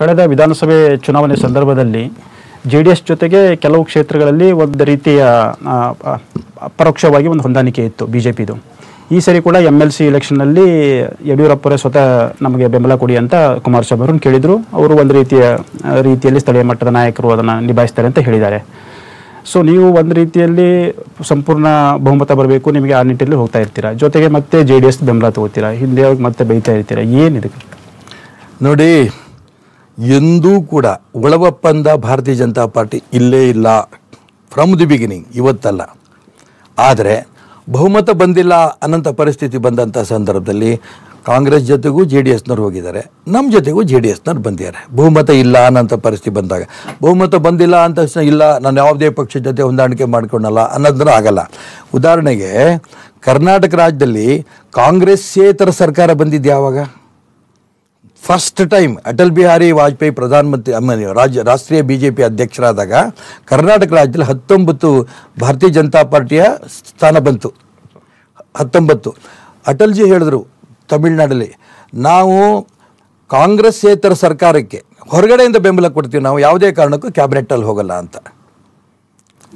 ಕಳೆದ ವಿಧಾನಸಭೆ ಚುನಾವಣೆ ಸಂದರ್ಭದಲ್ಲಿ ಜೆಡಿಎಸ್ ಜೊತೆಗೆ ಕೆಲವು ಕ್ಷೇತ್ರಗಳಲ್ಲಿ ಒಂದು ರೀತಿಯ ಪರೋಕ್ಷವಾಗಿ ಒಂದು ಹೊಂದಾಣಿಕೆ ಇತ್ತು ಬಿಜೆಪಿದು ಈ ಸರಿ ಕೂಡ ಎಂಎಲ್ಸಿ ಎಲೆಕ್ಷನ್ ಅಲ್ಲಿ ಯಡಿಯೂರಪ್ಪರ ಸ್ವತಃ ನಮಗೆ ಬೆಂಬಲ ಕೊಡಿ ಅಂತ ಕುಮಾರಸ್ವಾಮಿ ಅವರನ್ನು ಕೇಳಿದ್ರು ಅವರು ಒಂದು ರೀತಿಯಲ್ಲಿ ಸ್ಥಳೀಯ ಮಟ್ಟದ ನಾಯಕರು ಅದನ್ನ ನಿಭಾಯಿಸುತ್ತಾರೆ ಅಂತ ಹೇಳಿದ್ದಾರೆ ಸೋ ನೀವು ಒಂದು ರೀತಿಯಲ್ಲಿ ಸಂಪೂರ್ಣ ಬಹುಮತ ಬರಬೇಕು ನಿಮಗೆ ಆ ನಿಟ್ಟಿನಲ್ಲಿ ಹೋಗ್ತಾ ಇರ್ತೀರಾ ಜೊತೆಗೆ ಮತ್ತೆ ಜೆಡಿಎಸ್ ಬೆಂಬಲ ತಗೋತೀರಾ ಹಿಂದೆ ಹೋಗಿ ಮತ್ತೆ ಬೈತಾ ಇರ್ತೀರಾ ಏನಿದೆ ನೋಡಿ ಎಂದೂ ಕೂಡ ಒಳವಪ್ಪಂದ ಭಾರತೀಯ ಜನತಾ ಪಾರ್ಟಿ ಇಲ್ಲೇ ಇಲ್ಲ ಫ್ರಮ್ ದಿ ಬಿಗಿನಿಂಗ್ ಇವತ್ತಲ್ಲ ಆದರೆ ಬಹುಮತ ಬಂದಿಲ್ಲ ಅನಂತ ಪರಿಸ್ಥಿತಿ ಬಂದಂಥ ಸಂದರ್ಭದಲ್ಲಿ ಕಾಂಗ್ರೆಸ್ ಜೊತೆಗೂ ಜೆ ಡಿ ಎಸ್ನವ್ರು ಹೋಗಿದ್ದಾರೆ ನಮ್ಮ ಜೊತೆಗೂ ಜೆ ಡಿ ಎಸ್ನವ್ರು ಬಂದಿದ್ದಾರೆ ಬಹುಮತ ಇಲ್ಲ ಅನ್ನೋಂಥ ಪರಿಸ್ಥಿತಿ ಬಂದಾಗ ಬಹುಮತ ಬಂದಿಲ್ಲ ಅಂತ ಇಲ್ಲ ನಾನು ಯಾವುದೇ ಪಕ್ಷದ ಜೊತೆ ಹೊಂದಾಣಿಕೆ ಮಾಡ್ಕೊಳಲ್ಲ ಅನ್ನೋದನ್ನ ಆಗಲ್ಲ ಉದಾಹರಣೆಗೆ ಕರ್ನಾಟಕ ರಾಜ್ಯದಲ್ಲಿ ಕಾಂಗ್ರೆಸ್ಸೇತರ ಸರ್ಕಾರ ಬಂದಿದ್ದು ಯಾವಾಗ ಫಸ್ಟ್ ಟೈಮ್ ಅಟಲ್ ಬಿಹಾರಿ ವಾಜಪೇಯಿ ಪ್ರಧಾನಮಂತ್ರಿ ರಾಷ್ಟ್ರೀಯ ಬಿಜೆಪಿ ಅಧ್ಯಕ್ಷರಾದಾಗ ಕರ್ನಾಟಕ ರಾಜ್ಯದಲ್ಲಿ 19 ಭಾರತೀಯ ಜನತಾ ಪಾರ್ಟಿಯ ಸ್ಥಾನ ಬಂತು 19 ಅಟಲ್ಜಿ ಹೇಳಿದ್ರು ತಮಿಳುನಾಡಲ್ಲಿ ನಾವು ಕಾಂಗ್ರೆಸ್ಸೇತರ ಸರ್ಕಾರಕ್ಕೆ ಹೊರಗಡೆಯಿಂದ ಬೆಂಬಲ ಕೊಡ್ತೀವಿ ನಾವು ಯಾವುದೇ ಕಾರಣಕ್ಕೂ ಕ್ಯಾಬಿನೆಟ್ಟಲ್ಲಿ ಹೋಗಲ್ಲ ಅಂತ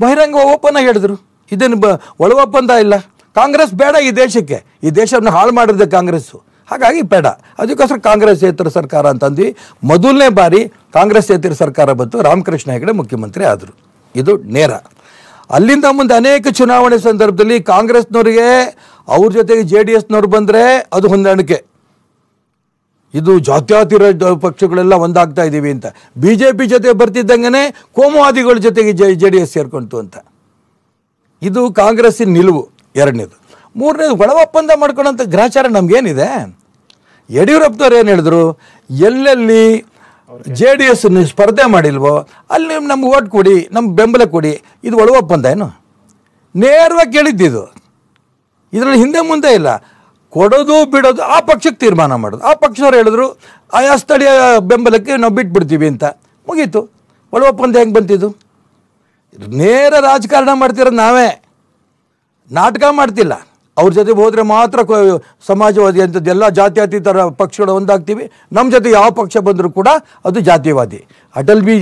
ಬಹಿರಂಗ ಓಪನ್ ಆಗಿ ಹೇಳಿದ್ರು ಇದೇನು ಒಳ ಒಪ್ಪಂದ ಇಲ್ಲ ಕಾಂಗ್ರೆಸ್ ಬೇಡ ಈ ದೇಶಕ್ಕೆ ಈ ದೇಶವನ್ನು ಹಾಳು ಮಾಡಿರೋದು ಕಾಂಗ್ರೆಸ್ಸು ಹಾಗಾಗಿ ಬೇಡ ಅದಕ್ಕೋಸ್ಕರ ಕಾಂಗ್ರೆಸ್ಸೇತರ ಸರ್ಕಾರ ಅಂತಂದ್ವಿ ಮೊದಲನೇ ಬಾರಿ ಕಾಂಗ್ರೆಸ್ಸೇತರ ಸರ್ಕಾರ ಬಂತು ರಾಮಕೃಷ್ಣ ಹೆಗಡೆ ಮುಖ್ಯಮಂತ್ರಿ ಆದರು ಇದು ನೇರ ಅಲ್ಲಿಂದ ಮುಂದೆ ಅನೇಕ ಚುನಾವಣೆ ಸಂದರ್ಭದಲ್ಲಿ ಕಾಂಗ್ರೆಸ್ನವರಿಗೆ ಅವ್ರ ಜೊತೆಗೆ ಜೆ ಡಿ ಎಸ್ನವ್ರು ಬಂದರೆ ಅದು ಹೊಂದಾಣಿಕೆ ಇದು ಜಾತ್ಯಾತೀತ ಪಕ್ಷಗಳೆಲ್ಲ ಒಂದಾಗ್ತಾ ಇದ್ದೀವಿ ಅಂತ ಬಿ ಜೆ ಪಿ ಜೊತೆ ಬರ್ತಿದ್ದಂಗೆ ಕೋಮುವಾದಿಗಳ ಜೊತೆಗೆ ಜೆ ಡಿ ಎಸ್ ಸೇರ್ಕೊಂತು ಅಂತ ಇದು ಕಾಂಗ್ರೆಸ್ಸಿನ ನಿಲುವು ಎರಡನೇದು ಮೂರನೇದು ಒಳ ಒಪ್ಪಂದ ಮಾಡ್ಕೊಳ್ಳೋಂಥ ಗ್ರಹಚಾರ ನಮಗೇನಿದೆ ಯಡಿಯೂರಪ್ಪನವ್ರು ಏನು ಹೇಳಿದ್ರು ಎಲ್ಲೆಲ್ಲಿ ಜೆ ಡಿ ಎಸ್ ಸ್ಪರ್ಧೆ ಮಾಡಿಲ್ವೋ ಅಲ್ಲಿ ನಮ್ಗೆ ಓಟ್ ಕೊಡಿ ನಮ್ಗೆ ಬೆಂಬಲ ಕೊಡಿ ಇದು ಒಳ ಒಪ್ಪಂದ ಏನು ನೇರವಾಗಿ ಕೇಳಿದ್ದಿದು ಇದರಲ್ಲಿ ಹಿಂದೆ ಮುಂದೆ ಇಲ್ಲ ಕೊಡೋದು ಬಿಡೋದು ಆ ಪಕ್ಷಕ್ಕೆ ತೀರ್ಮಾನ ಮಾಡೋದು ಆ ಪಕ್ಷದವ್ರು ಹೇಳಿದ್ರು ಆಯಾ ಸ್ಥಳೀಯ ಬೆಂಬಲಕ್ಕೆ ನಾವು ಬಿಟ್ಬಿಡ್ತೀವಿ ಅಂತ ಮುಗೀತು ಒಳ ಒಪ್ಪಂದ ಹೆಂಗೆ ಬಂತಿದ್ದು ನೇರ ರಾಜಕಾರಣ ಮಾಡ್ತಿರೋದು ನಾವೇ ನಾಟಕ ಮಾಡ್ತಿಲ್ಲ ಅವ್ರ ಜೊತೆಗೆ ಹೋದರೆ ಮಾತ್ರ ಸಮಾಜವಾದಿ ಅಂಥದ್ದು ಎಲ್ಲ ಜಾತ್ಯಾತೀತರ ಪಕ್ಷಗಳು ಒಂದಾಗ್ತೀವಿ ನಮ್ಮ ಜೊತೆ ಯಾವ ಪಕ್ಷ ಬಂದರೂ ಕೂಡ ಅದು ಜಾತಿವಾದಿ ಅಟಲ್ ಬಿ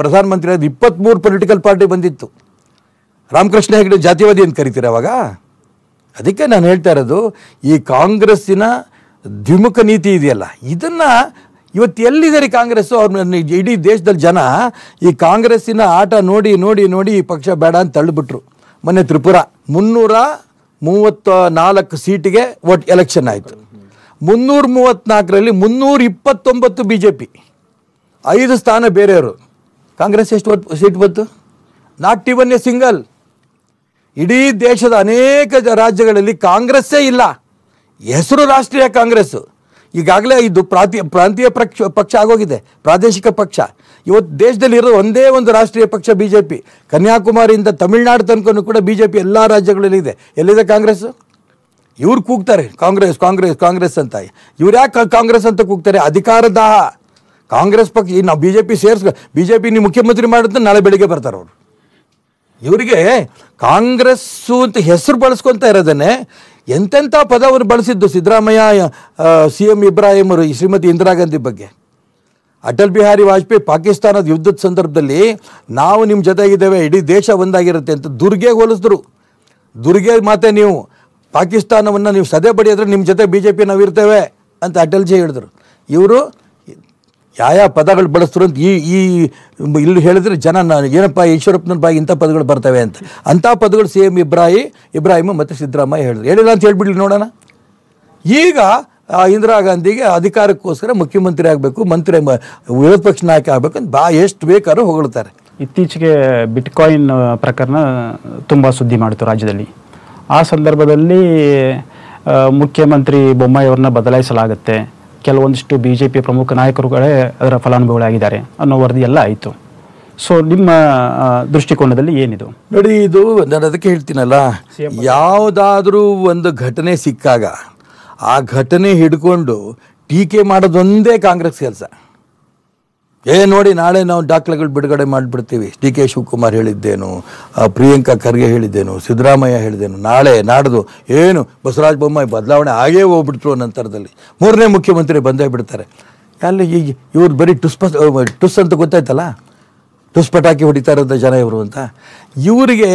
ಪ್ರಧಾನಮಂತ್ರಿ ಆದ 23 ಪೊಲಿಟಿಕಲ್ ಪಾರ್ಟಿ ಬಂದಿತ್ತು ರಾಮಕೃಷ್ಣ ಹೆಗಡೆ ಜಾತಿವಾದಿ ಅಂತ ಕರಿತೀರ ಅವಾಗ ಅದಕ್ಕೆ ನಾನು ಹೇಳ್ತಾ ಇರೋದು ಈ ಕಾಂಗ್ರೆಸ್ಸಿನ ದ್ವಿಮುಖ ನೀತಿ ಇದೆಯಲ್ಲ ಇದನ್ನು ಇವತ್ತು ಎಲ್ಲಿದ್ದಾರೆ ಕಾಂಗ್ರೆಸ್ಸು ಅವ್ರನ್ನ ಇಡೀ ದೇಶದಲ್ಲಿ ಜನ ಈ ಕಾಂಗ್ರೆಸ್ಸಿನ ಆಟ ನೋಡಿ ನೋಡಿ ನೋಡಿ ಈ ಪಕ್ಷ ಬೇಡ ಅಂತ ತಳ್ಳಿಬಿಟ್ರು ಮೊನ್ನೆ ತ್ರಿಪುರ 334 ಸೀಟಿಗೆ ಒಟ್ಟು ಎಲೆಕ್ಷನ್ ಆಯಿತು 334ರಲ್ಲಿ 329 BJP 5 ಸ್ಥಾನ ಬೇರೆಯವರು ಕಾಂಗ್ರೆಸ್ ಎಷ್ಟು ಸೀಟ್ ಬಂತು ನಾಟ್ ಇವನ್ ಎ ಸಿಂಗಲ್ ಇಡೀ ದೇಶದ ಅನೇಕ ರಾಜ್ಯಗಳಲ್ಲಿ ಕಾಂಗ್ರೆಸ್ಸೇ ಇಲ್ಲ ಹೆಸರು ರಾಷ್ಟ್ರೀಯ ಕಾಂಗ್ರೆಸ್ಸು ಈಗಾಗಲೇ ಇದು ಪ್ರಾಂತೀಯ ಪಕ್ಷ ಆಗೋಗಿದೆ ಪ್ರಾದೇಶಿಕ ಪಕ್ಷ ಇವತ್ತು ದೇಶದಲ್ಲಿ ಇರೋ ಒಂದೇ ಒಂದು ರಾಷ್ಟ್ರೀಯ ಪಕ್ಷ ಬಿ ಜೆ ಪಿ ಕನ್ಯಾಕುಮಾರಿಯಿಂದ ತಮಿಳುನಾಡು ತನಕನೂ ಕೂಡ ಬಿ ಜೆ ಪಿ ಎಲ್ಲ ರಾಜ್ಯಗಳಲ್ಲಿದೆ ಎಲ್ಲಿದೆ ಕಾಂಗ್ರೆಸ್ಸು ಇವ್ರು ಕೂಗ್ತಾರೆ ಕಾಂಗ್ರೆಸ್ ಕಾಂಗ್ರೆಸ್ ಕಾಂಗ್ರೆಸ್ ಅಂತ ಇವ್ರು ಯಾಕೆ ಕಾಂಗ್ರೆಸ್ ಅಂತ ಕೂಗ್ತಾರೆ ಅಧಿಕಾರದಾಹ ಕಾಂಗ್ರೆಸ್ ಪಕ್ಷ ಈ ನಾವು ಬಿ ಜೆ ಪಿ ಸೇರಿಸ್ಕೊ ಬಿ ಜೆ ಪಿ ನೀವು ಮುಖ್ಯಮಂತ್ರಿ ಮಾಡಿದ್ರೆ ನಾಳೆ ಬೆಳಿಗ್ಗೆ ಬರ್ತಾರೆ ಅವರು ಇವರಿಗೆ ಕಾಂಗ್ರೆಸ್ಸು ಅಂತ ಹೆಸರು ಬಳಸ್ಕೊತಾ ಇರೋದನ್ನೇ ಎಂತೆಂಥ ಪದವನ್ನು ಬಳಸಿದ್ದು ಸಿದ್ದರಾಮಯ್ಯ CM ಇಬ್ರಾಹಿಮರು ಶ್ರೀಮತಿ ಇಂದಿರಾ ಗಾಂಧಿ ಬಗ್ಗೆ ಅಟಲ್ ಬಿಹಾರಿ ವಾಜಪೇಯಿ ಪಾಕಿಸ್ತಾನದ ಯುದ್ಧದ ಸಂದರ್ಭದಲ್ಲಿ ನಾವು ನಿಮ್ಮ ಜೊತೆಗಿದ್ದೇವೆ ಇಡೀ ದೇಶ ಒಂದಾಗಿರುತ್ತೆ ಅಂತ ದುರ್ಗೆಗೆ ಹೋಲಿಸಿದ್ರು ದುರ್ಗೆ ಮಾತೆ ನೀವು ಪಾಕಿಸ್ತಾನವನ್ನು ನೀವು ಸದೆ ಬಡಿಯೋದ್ರೆ ನಿಮ್ಮ ಜೊತೆ ಬಿ ಜೆ ಪಿ ನಾವು ಇರ್ತೇವೆ ಅಂತ ಅಟಲ್ಜಿ ಹೇಳಿದ್ರು ಇವರು ಯಾವ ಪದಗಳು ಬಳಸಿದ್ರು ಅಂತ ಈ ಇಲ್ಲಿ ಹೇಳಿದ್ರೆ ಜನ ನಾನು ಏನಪ್ಪ ಈಶ್ವರಪ್ಪನ ಬಾಯಿ ಇಂಥ ಪದಗಳು ಬರ್ತವೆ ಅಂತ ಅಂಥ ಪದಗಳು CM ಇಬ್ರಾಹಿಮ್ ಮತ್ತು ಸಿದ್ದರಾಮಯ್ಯ ಹೇಳಿದ್ರು ಹೇಳಿಲ್ಲ ಅಂತ ಹೇಳ್ಬಿಡ್ಲಿ ನೋಡೋಣ ಈಗ ಇಂದಿರಾ ಗಾಂಧಿಗೆ ಅಧಿಕಾರಕ್ಕೋಸ್ಕರ ಮುಖ್ಯಮಂತ್ರಿ ಆಗಬೇಕು ಮಂತ್ರಿ ವಿರೋಧ ಪಕ್ಷ ನಾಯಕ ಆಗಬೇಕು ಅಂತ ಎಷ್ಟು ಬೇಕಾದ್ರೂ ಹೊಗಳ್ತಾರೆ ಇತ್ತೀಚೆಗೆ ಬಿಟ್ಕಾಯಿನ್ ಪ್ರಕರಣ ತುಂಬ ಸುದ್ದಿ ಮಾಡಿತು ರಾಜ್ಯದಲ್ಲಿ ಆ ಸಂದರ್ಭದಲ್ಲಿ ಮುಖ್ಯಮಂತ್ರಿ ಬೊಮ್ಮಾಯಿಯವ್ರನ್ನ ಬದಲಾಯಿಸಲಾಗುತ್ತೆ ಕೆಲವೊಂದಿಷ್ಟು ಬಿ ಜೆ ಪಿ ಪ್ರಮುಖ ನಾಯಕರುಗಳೇ ಅದರ ಫಲಾನುಭವಿಗಳಾಗಿದ್ದಾರೆ ಅನ್ನೋ ವರದಿ ಎಲ್ಲ ಆಯಿತು ಸೊ ನಿಮ್ಮ ದೃಷ್ಟಿಕೋನದಲ್ಲಿ ಏನಿದು ನೋಡಿ ಇದು ನಾನು ಅದಕ್ಕೆ ಹೇಳ್ತೀನಲ್ಲ ಯಾವುದಾದ್ರೂ ಒಂದು ಘಟನೆ ಸಿಕ್ಕಾಗ ಆ ಘಟನೆ ಹಿಡ್ಕೊಂಡು ಟೀಕೆ ಮಾಡೋದೊಂದೇ ಕಾಂಗ್ರೆಸ್ ಕೆಲಸ ನೋಡಿ ನಾಳೆ ನಾವು ದಾಖಲೆಗಳು ಬಿಡುಗಡೆ ಮಾಡಿಬಿಡ್ತೀವಿ DK ಶಿವಕುಮಾರ್ ಹೇಳಿದ್ದೇನು ಪ್ರಿಯಾಂಕಾ ಖರ್ಗೆ ಹೇಳಿದ್ದೇನು ಸಿದ್ದರಾಮಯ್ಯ ಹೇಳಿದ್ದೇನು ನಾಳೆ ನಾಡ್ದು ಏನು ಬಸವರಾಜ ಬೊಮ್ಮಾಯಿ ಬದಲಾವಣೆ ಆಗೇ ಹೋಗ್ಬಿಟ್ರು ನಂತರದಲ್ಲಿ ಮೂರನೇ ಮುಖ್ಯಮಂತ್ರಿ ಬಂದೇ ಬಿಡ್ತಾರೆ ಅಲ್ಲ ಈಗ ಇವ್ರು ಬರೀ ಟುಸ್ ಅಂತ ಗೊತ್ತಾಯ್ತಲ್ಲ, ಟುಸ್ ಪಟಾಕಿ ಹೊಡಿತಾ ಇರೋದ ಜನ ಇವರು ಅಂತ. ಇವರಿಗೆ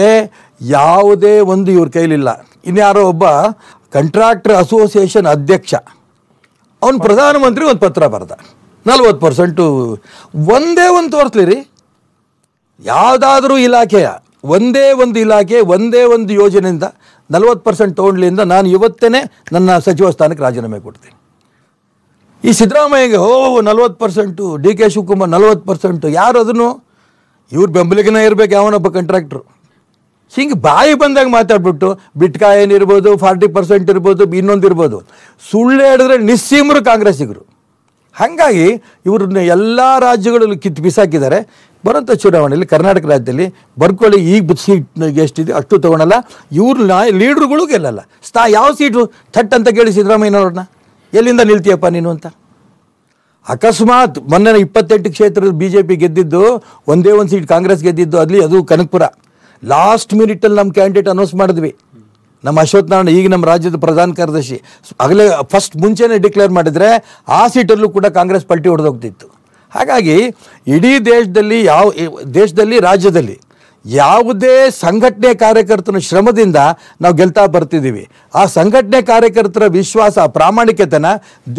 ಯಾವುದೇ ಒಂದು ಇವ್ರ ಕೈಲಿಲ್ಲ. ಇನ್ಯಾರೋ ಒಬ್ಬ ಕಂಟ್ರಾಕ್ಟರ್ ಅಸೋಸಿಯೇಷನ್ ಅಧ್ಯಕ್ಷ ಅವನು ಪ್ರಧಾನಮಂತ್ರಿ ಒಂದು ಪತ್ರ ಬರೆದ 40% ಒಂದೇ ಒಂದು ತೋರಿಸ್ಲಿರಿ, ಯಾವುದಾದ್ರೂ ಇಲಾಖೆಯ ಒಂದೇ ಒಂದು ಇಲಾಖೆ ಒಂದೇ ಒಂದು ಯೋಜನೆಯಿಂದ 40% ತೊಗೊಂಡ್ಲಿಂದ ನಾನು ಇವತ್ತೇ ನನ್ನ ಸಚಿವ ಸ್ಥಾನಕ್ಕೆ ರಾಜೀನಾಮೆ ಕೊಡ್ತೀನಿ. ಈ ಸಿದ್ದರಾಮಯ್ಯಗೆ 40%, ಡಿ ಕೆ ಶಿವಕುಮಾರ್ 40%, ಯಾರು ಅದನ್ನು ಇವ್ರ ಬೆಂಬಲಿಗನೇ ಇರಬೇಕು ಯಾವನೊಬ್ಬ ಕಂಟ್ರಾಕ್ಟ್ರು. ಹಿಂಗೆ ಬಾಯಿ ಬಂದಾಗ ಮಾತಾಡ್ಬಿಟ್ಟು ಬಿಟ್ಕಾಯನ್ ಇರ್ಬೋದು, 40% ಇರ್ಬೋದು, ಇನ್ನೊಂದು ಇರ್ಬೋದು, ಸುಳ್ಳು ಹೇಳಿದ್ರೆ ನಿಸ್ಸೀಮರು ಕಾಂಗ್ರೆಸ್ಸಿಗರು. ಹಾಗಾಗಿ ಇವ್ರನ್ನ ಎಲ್ಲ ರಾಜ್ಯಗಳಲ್ಲೂ ಕಿತ್ತು ಬಿಸಾಕಿದ್ದಾರೆ. ಬರೋಂಥ ಚುನಾವಣೆಯಲ್ಲಿ ಕರ್ನಾಟಕ ರಾಜ್ಯದಲ್ಲಿ ಬರ್ಕೊಳ್ಳಿ, ಈಗ ಸೀಟ್ ಎಷ್ಟಿದೆ ಅಷ್ಟು ತೊಗೊಳಲ್ಲ, ಇವ್ರು ಲೀಡ್ರುಗಳು ಗೆಲ್ಲಲ್ಲ. ಯಾವ ಸೀಟು ಥಟ್ ಅಂತ ಕೇಳಿ ಸಿದ್ದರಾಮಯ್ಯನವ್ರನ್ನ ಎಲ್ಲಿಂದ ನಿಲ್ತೀಯಪ್ಪ ನೀನು ಅಂತ. ಅಕಸ್ಮಾತ್ ಮೊನ್ನೆ 28 ಕ್ಷೇತ್ರದ ಬಿ ಜೆ ಪಿ ಗೆದ್ದಿದ್ದು, ಒಂದೇ ಒಂದು ಸೀಟ್ ಕಾಂಗ್ರೆಸ್ ಗೆದ್ದಿದ್ದು, ಅಲ್ಲಿ ಅದು ಕನಕಪುರ. ಲಾಸ್ಟ್ ಮಿನಿಟಲ್ಲಿ ನಮ್ಮ ಕ್ಯಾಂಡಿಡೇಟ್ ಅನೌನ್ಸ್ ಮಾಡಿದ್ವಿ, ನಮ್ಮ ಅಶ್ವಥ್ ನಾರಾಯಣ ಈಗ ನಮ್ಮ ರಾಜ್ಯದ ಪ್ರಧಾನ ಕಾರ್ಯದರ್ಶಿ ಆಗಲೇ ಫಸ್ಟ್ ಮುಂಚೆನೇ ಡಿಕ್ಲೇರ್ ಮಾಡಿದರೆ ಆ ಸೀಟಲ್ಲೂ ಕೂಡ ಕಾಂಗ್ರೆಸ್ ಪಲ್ಟಿ ಹೊಡೆದೋಗ್ತಿತ್ತು. ಹಾಗಾಗಿ ಇಡೀ ದೇಶದಲ್ಲಿ ರಾಜ್ಯದಲ್ಲಿ ಯಾವುದೇ ಸಂಘಟನೆ ಕಾರ್ಯಕರ್ತನ ಶ್ರಮದಿಂದ ನಾವು ಗೆಲ್ತಾ ಬರ್ತಿದ್ದೀವಿ. ಆ ಸಂಘಟನೆ ಕಾರ್ಯಕರ್ತರ ವಿಶ್ವಾಸ, ಪ್ರಾಮಾಣಿಕತೆನ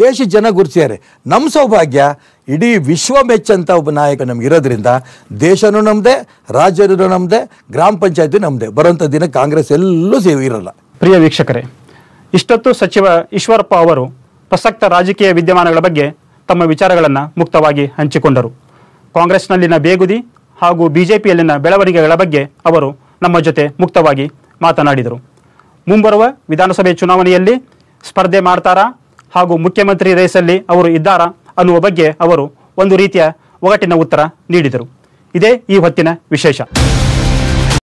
ದೇಶ ಜನ ಗುರುತಿಸ್ಯಾರೆ. ನಮ್ಮ ಸೌಭಾಗ್ಯ ಇಡೀ ವಿಶ್ವ ಮೆಚ್ಚಂಥ ಒಬ್ಬ ನಾಯಕ ನಮಗಿರೋದ್ರಿಂದ ದೇಶನೂ ನಮ್ಮದೇ, ರಾಜ್ಯನೂ ನಮ್ಮದೇ, ಗ್ರಾಮ ಪಂಚಾಯತಿ ನಮ್ಮದೇ. ಬರೋಂಥ ದಿನ ಕಾಂಗ್ರೆಸ್ ಎಲ್ಲೂ ಇರಲ್ಲ. ಪ್ರಿಯ ವೀಕ್ಷಕರೇ, ಇಷ್ಟೊತ್ತು ಸಚಿವ ಈಶ್ವರಪ್ಪ ಅವರು ಪ್ರಸಕ್ತ ರಾಜಕೀಯ ವಿದ್ಯಮಾನಗಳ ಬಗ್ಗೆ ತಮ್ಮ ವಿಚಾರಗಳನ್ನು ಮುಕ್ತವಾಗಿ ಹಂಚಿಕೊಂಡರು. ಕಾಂಗ್ರೆಸ್ನಲ್ಲಿನ ಬೇಗುದಿ ಹಾಗೂ ಬಿಜೆಪಿಯಲ್ಲಿನ ಬೆಳವಣಿಗೆಗಳ ಬಗ್ಗೆ ಅವರು ನಮ್ಮ ಜೊತೆ ಮುಕ್ತವಾಗಿ ಮಾತನಾಡಿದರು. ಮುಂಬರುವ ವಿಧಾನಸಭೆ ಚುನಾವಣೆಯಲ್ಲಿ ಸ್ಪರ್ಧೆ ಮಾಡ್ತಾರಾ ಹಾಗೂ ಮುಖ್ಯಮಂತ್ರಿ ರೇಸಲ್ಲಿ ಅವರು ಇದ್ದಾರಾ ಅನ್ನುವ ಬಗ್ಗೆ ಅವರು ಒಂದು ರೀತಿಯ ಒಗಟಿನ ಉತ್ತರ ನೀಡಿದರು. ಇದೇ ಈ ಹೊತ್ತಿನ ವಿಶೇಷ.